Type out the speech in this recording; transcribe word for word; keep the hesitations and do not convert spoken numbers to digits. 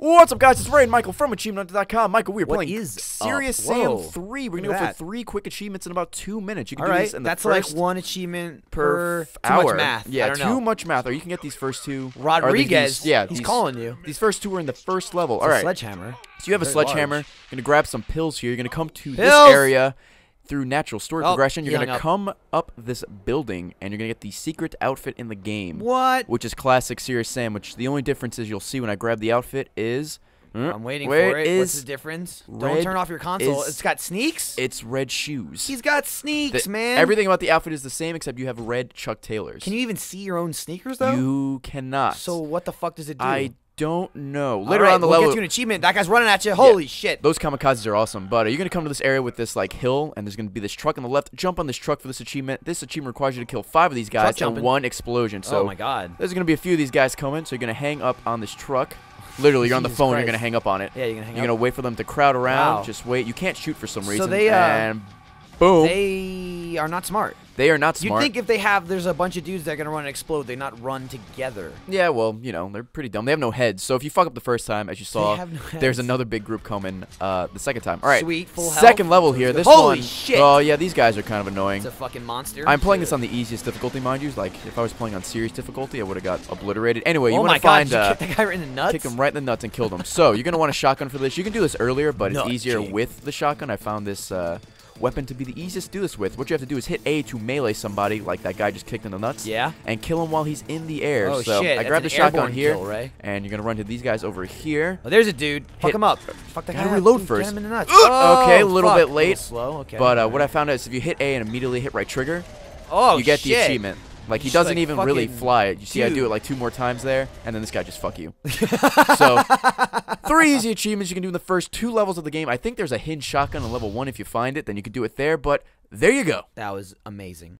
What's up, guys? It's Ray and Michael from Achievement dot com. Michael, we are what playing is Serious Sam three. We're going to go for three quick achievements in about two minutes. You can All do right. this in the That's first like one achievement per, per hour. Too much math. Yeah, I don't know. Too much math. Or you can get these first two. Rodriguez, these, yeah, he's these, calling you. These first two are in the first level. It's All right. sledgehammer. So you have Very a sledgehammer. Large. You're going to grab some pills here. You're going to come to pills. this area through natural story oh, progression. You're going to come up this building, and you're going to get the secret outfit in the game. What? Which is classic Serious Sam, which the only difference is you'll see when I grab the outfit is... Mm, I'm waiting for it. What's the difference? Don't turn off your console. Is, it's got sneaks? It's red shoes. He's got sneaks, the, man. Everything about the outfit is the same, except you have red Chuck Taylors. Can you even see your own sneakers, though? You cannot. So what the fuck does it do? I don't know. Later right, on the we'll level, get you an achievement. That guy's running at you. Holy yeah. shit! Those kamikazes are awesome. But are you gonna come to this area with this like hill, and there's gonna be this truck on the left. Jump on this truck for this achievement. This achievement requires you to kill five of these guys in one explosion. So oh my god, there's gonna be a few of these guys coming. So you're gonna hang up on this truck. Literally, you're on the phone. Christ. You're gonna hang up on it. Yeah, you're gonna hang you're up. You're gonna wait for them to crowd around. Wow. Just wait. You can't shoot for some reason. So they uh, and boom. They are not smart. They are not smart. You'd think if they have, there's a bunch of dudes that are going to run and explode, they not run together. Yeah, well, you know, they're pretty dumb. They have no heads. So if you fuck up the first time, as you saw, they have no heads. There's another big group coming uh, the second time. All right. Sweet, full health. Second level here. This Holy one, shit. Oh, yeah, these guys are kind of annoying. It's a fucking monster. I'm playing shit. this on the easiest difficulty, mind you. Like, if I was playing on serious difficulty, I would have got obliterated. Anyway, you oh want to find... Oh, my God, you kicked that guy right in the nuts? Kick him right in the nuts and killed him. So you're going to want a shotgun for this. You can do this earlier, but Nut it's easier kick. with the shotgun. I found this... Uh, weapon to be the easiest to do this with. What you have to do is hit A to melee somebody, like that guy just kicked in the nuts, yeah, and kill him while he's in the air. Oh, so shit. I grabbed the shotgun here, kill, right? and you're gonna run to these guys over here. Oh, there's a dude. Hit. Fuck him up. Fuck that guy. Gotta reload first. Get him in the nuts. Oh, okay, a little fuck. bit late. A little slow. Okay. But uh, right. what I found out is if you hit A and immediately hit right trigger, oh, you get shit. the achievement. Like, he doesn't like even really fly it. You see, dude. I do it like two more times there, and then this guy just fuck you. So, three easy achievements you can do in the first two levels of the game. I think there's a hidden shotgun on level one. If you find it, then you can do it there, but there you go. That was amazing.